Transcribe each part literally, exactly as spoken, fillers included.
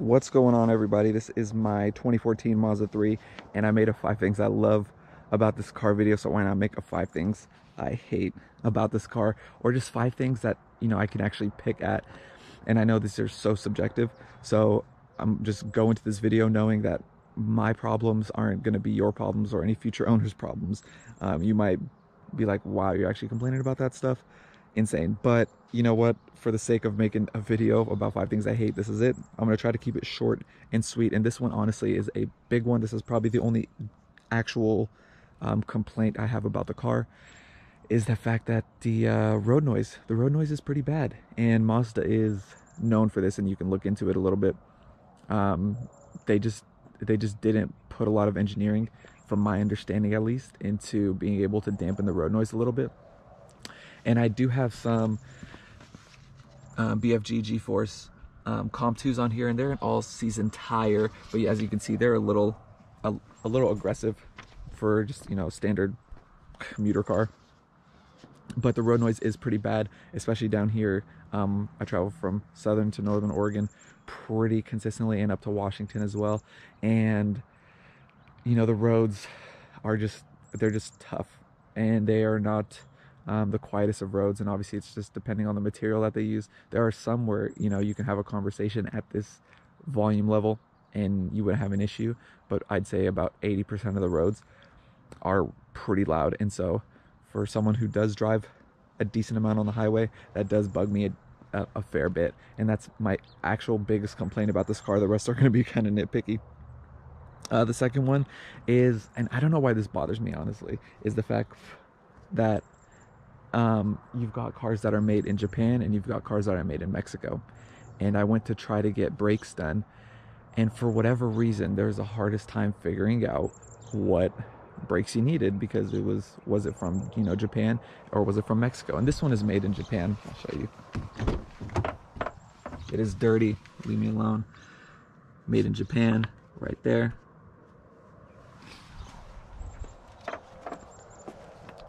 What's going on, everybody? This is my twenty fourteen Mazda three, and I made a five things I love about this car video, so why not make a five things I hate about this car, or just five things that, you know, I can actually pick at. And I know these are so subjective, so I'm just going to this video knowing that my problems aren't going to be your problems or any future owner's problems. Um, you might be like, wow, you're actually complaining about that stuff? Insane. But you know what, for the sake of making a video about five things I hate, this is it. I'm gonna try to keep it short and sweet, and this one honestly is a big one. This is probably the only actual um, complaint I have about the car, is the fact that the uh, road noise the road noise is pretty bad, and Mazda is known for this, and you can look into it a little bit. um, they just they just didn't put a lot of engineering, from my understanding at least, into being able to dampen the road noise a little bit. And I do have some um, B F G G-Force um, Comp twos on here, and they're an all-season tire. But yeah, as you can see, they're a little, a, a little aggressive for just, you know, standard commuter car. But the road noise is pretty bad, especially down here. Um, I travel from southern to northern Oregon pretty consistently, and up to Washington as well. And you know, the roads are just, they're just tough, and they are not Um, the quietest of roads. And obviously it's just depending on the material that they use. There are some where, you know, you can have a conversation at this volume level and you wouldn't have an issue, but I'd say about eighty percent of the roads are pretty loud. And so for someone who does drive a decent amount on the highway, that does bug me a, a, a fair bit, and that's my actual biggest complaint about this car. The rest are going to be kind of nitpicky. Uh, the second one is, and I don't know why this bothers me honestly, is the fact that Um, you've got cars that are made in Japan, and you've got cars that are made in Mexico. And I went to try to get brakes done, and for whatever reason, there's the hardest time figuring out what brakes you needed, because it was, was it from, you know, Japan, or was it from Mexico? And this one is made in Japan. I'll show you. It is dirty. Leave me alone. Made in Japan, right there.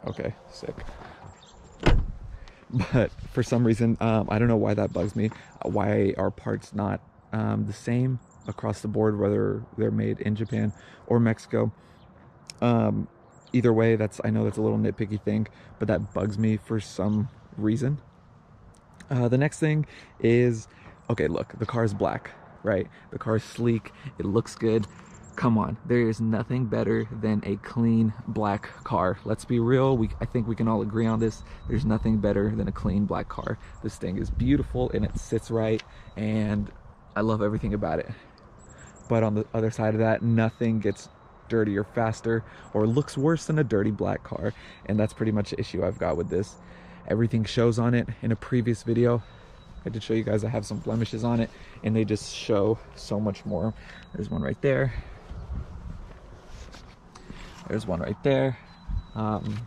Okay, sick. But for some reason, um, I don't know why that bugs me. Why are parts not um, the same across the board, whether they're made in Japan or Mexico? Um, either way, that's, I know that's a little nitpicky thing, but that bugs me for some reason. Uh, the next thing is, okay, look, the car is black, right? The car is sleek. It looks good. Come on, there is nothing better than a clean black car. Let's be real, we I think we can all agree on this. There's nothing better than a clean black car. This thing is beautiful, and it sits right, and I love everything about it. But on the other side of that, nothing gets dirtier faster or looks worse than a dirty black car, and that's pretty much the issue I've got with this. Everything shows on it. In a previous video, I did show you guys I have some blemishes on it, and they just show so much more. There's one right there. There's one right there. Um,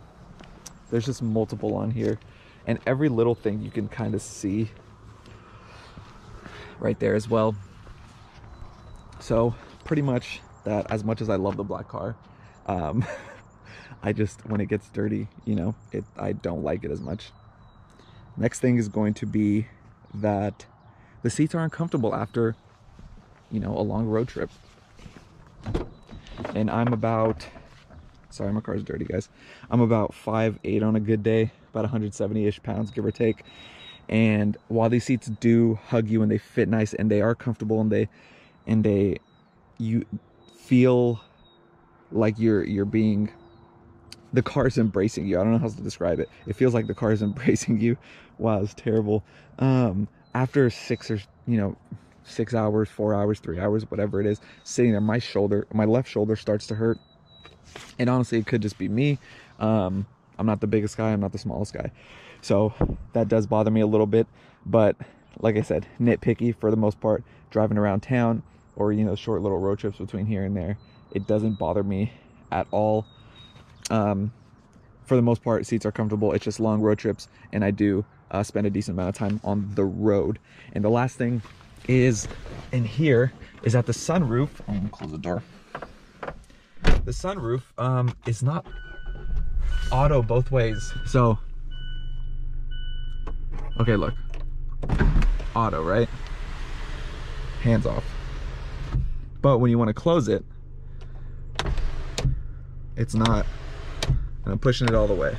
there's just multiple on here, and every little thing you can kind of see right there as well. So pretty much that, as much as I love the black car, um, I just, when it gets dirty, you know, it, I don't like it as much. Next thing is going to be that the seats are uncomfortable after, you know, a long road trip. And I'm about, sorry, my car's dirty, guys. I'm about five eight on a good day, about one hundred seventy-ish pounds, give or take. And while these seats do hug you and they fit nice and they are comfortable, and they, and they, you feel like you're, you're being, the car's embracing you. I don't know how else to describe it. It feels like the car is embracing you. Wow, it's terrible. Um, after six or, you know, six hours, four hours, three hours, whatever it is, sitting there, my shoulder, my left shoulder starts to hurt. And honestly, it could just be me. Um, I'm not the biggest guy. I'm not the smallest guy. So that does bother me a little bit. But like I said, nitpicky for the most part, driving around town or, you know, short little road trips between here and there, it doesn't bother me at all. Um, for the most part, seats are comfortable. It's just long road trips. And I do uh, spend a decent amount of time on the road. And the last thing is in here is that the sunroof. I'm going to close the door. The sunroof um, is not auto both ways. So, okay, look, auto, right? Hands off. But when you want to close it, it's not, and I'm pushing it all the way.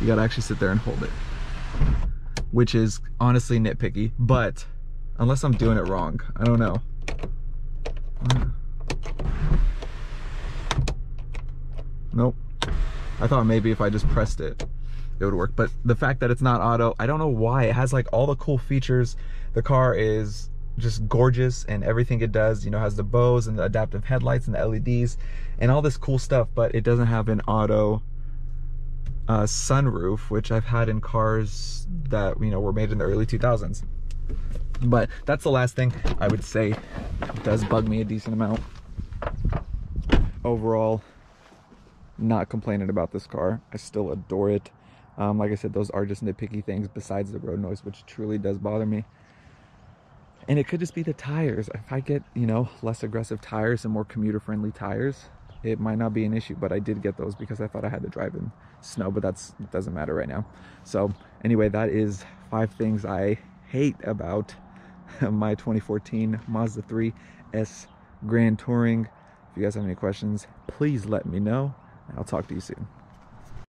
You gotta actually sit there and hold it, which is honestly nitpicky, but unless I'm doing it wrong, I don't know. Nope. I thought maybe if I just pressed it, it would work, but the fact that it's not auto, I don't know why. It has like all the cool features. The car is just gorgeous and everything it does, you know, has the Bose and the adaptive headlights and the L E Ds and all this cool stuff, but it doesn't have an auto uh, sunroof, which I've had in cars that, you know, were made in the early two thousands. But that's the last thing I would say does bug me a decent amount. Overall, not complaining about this car. I still adore it. Um, like I said, those are just nitpicky things besides the road noise, which truly does bother me. And it could just be the tires. If I get, you know, less aggressive tires and more commuter-friendly tires, it might not be an issue, but I did get those because I thought I had to drive in snow, but that's, it doesn't matter right now. So anyway, that is five things I hate about my twenty fourteen Mazda three S Grand Touring. If you guys have any questions, please let me know, and I'll talk to you soon.